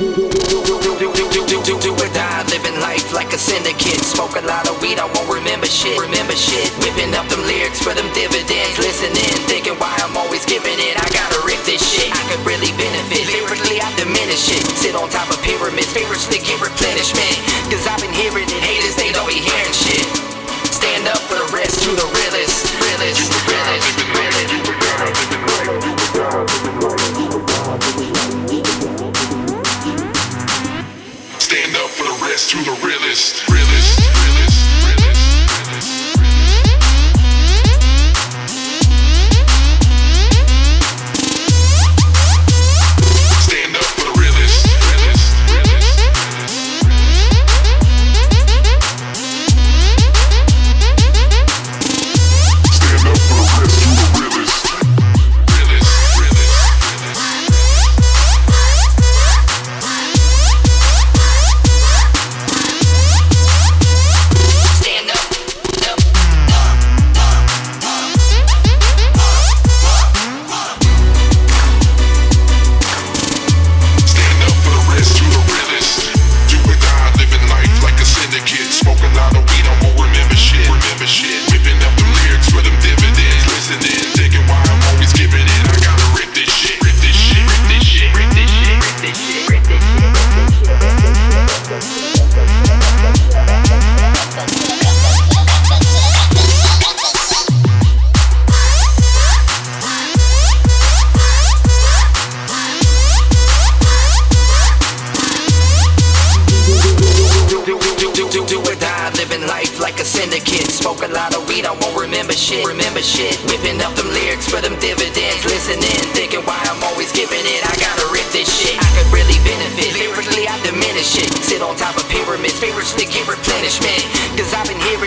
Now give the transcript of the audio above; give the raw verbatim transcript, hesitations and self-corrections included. Do or die, living life like a syndicate. Smoke a lot of weed, I won't remember shit. Remember shit, whipping up them lyrics for them dividends. Listening, thinking why I'm always giving it. I gotta rip this shit, I could really benefit. Lyrically, I diminish it. Sit on top of pyramids, spiritually get replenishment. Cause I've been hearing it, haters, they don't be hearing shit. Stand up for the rest, you the realest. Realest, realest, realest. Stand up for the rest, you the realest. Realest. Smoke a lot of weed, I won't remember shit. Remember shit, whipping up them lyrics for them dividends. Listening, thinking why I'm always giving it. I gotta rip this shit, I could really benefit. Lyrically, I diminish it. Sit on top of pyramids, spiritually get replenishment. Cause I've been hearing